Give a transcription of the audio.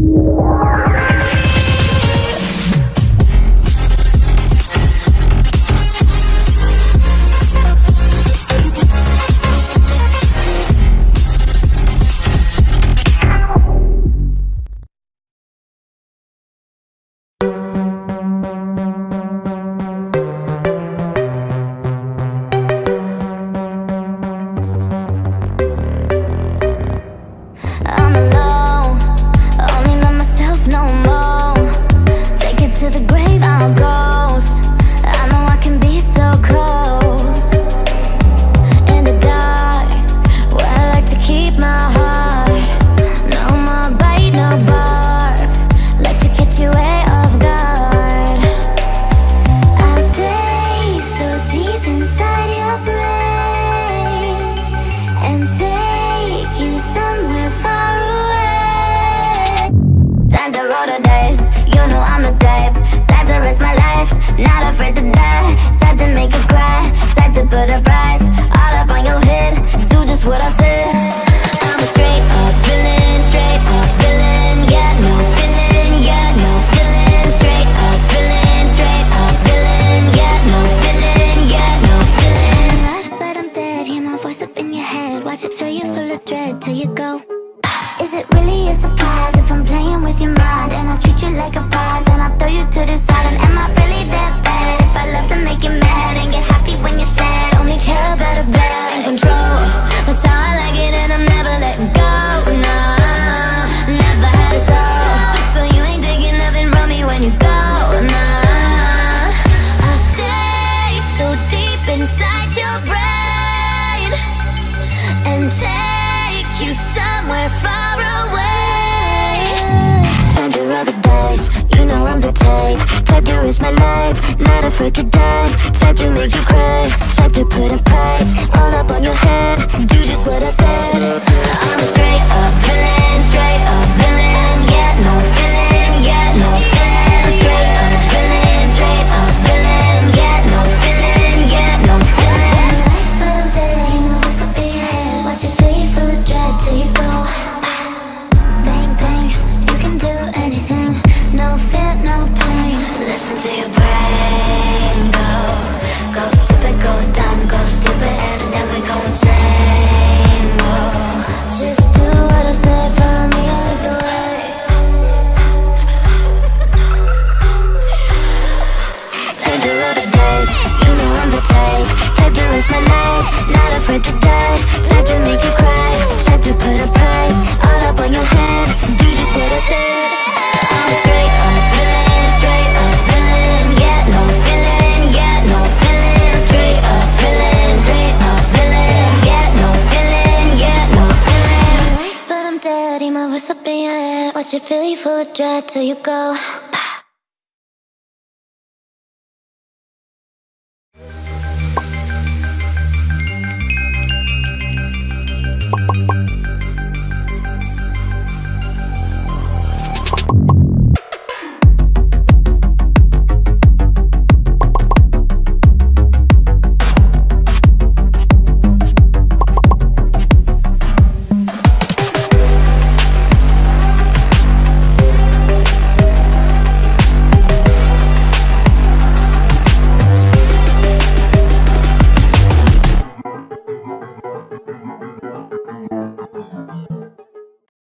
What's your feeling full of dread till you go?